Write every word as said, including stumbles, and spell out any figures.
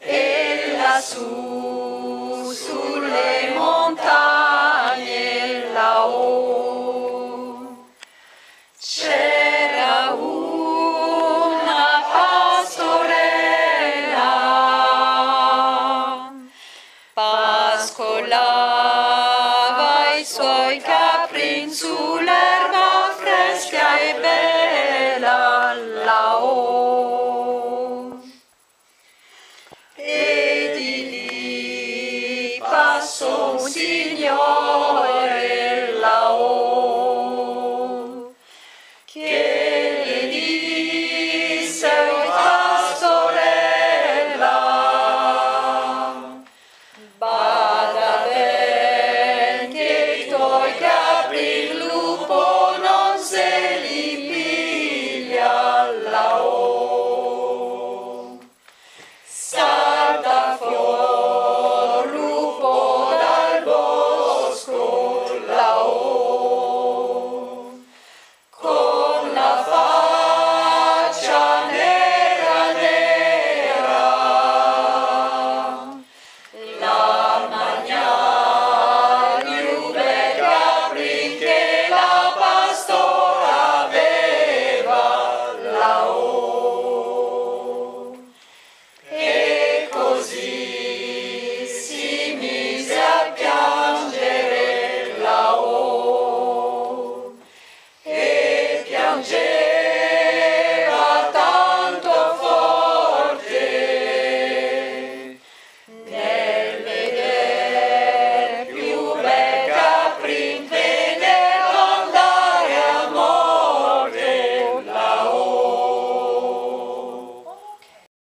E lassù sulle montagne là-haut c'era una pastorella, pascolava i suoi caprin sull'erba fresca e bella là-haut. E di lì passò un signore là-haut che le disse: o pastorella, bada ben che i tuoi capri il lupo non se li piglia là-haut. Salta fuori lupo dal bosco là-haut, con la faccia nera nera, la magna più bel capri che la pastora aveva là-haut. E così si mise a piangere là-haut e piangere.